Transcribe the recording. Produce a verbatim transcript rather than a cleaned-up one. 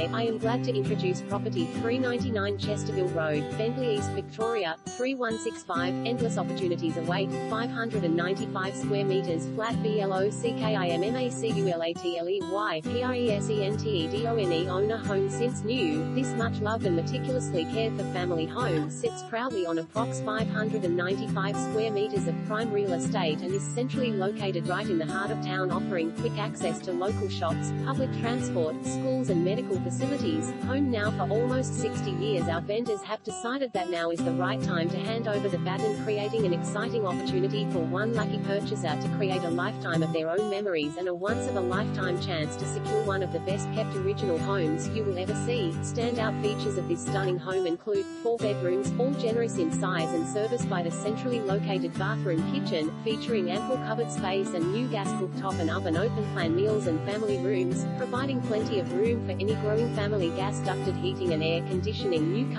Hi, I am glad to introduce property three ninety-nine Chesterville Road, Bentleigh East, Victoria, three one six five. Endless opportunities await. five hundred ninety-five square meters, flat B L O C K I M M A C U L A T L E Y P R E S E N T E D O N E. Owner, home since new. This much loved and meticulously cared for family home sits proudly on approx five hundred ninety-five square meters of prime real estate and is centrally located right in the heart of town, offering quick access to local shops, public transport, schools and medical facilities. Home now for almost sixty years, our vendors have decided that now is the right time to hand over the baton, creating an exciting opportunity for one lucky purchaser to create a lifetime of their own memories and a once-of-a-lifetime chance to secure one of the best-kept original homes you will ever see. Standout features of this stunning home include four bedrooms, all generous in size and serviced by the centrally located bathroom kitchen, featuring ample cupboard space and new gas cooktop and oven, open-plan meals and family rooms, providing plenty of room for any growing family, gas ducted heating and air conditioning, new car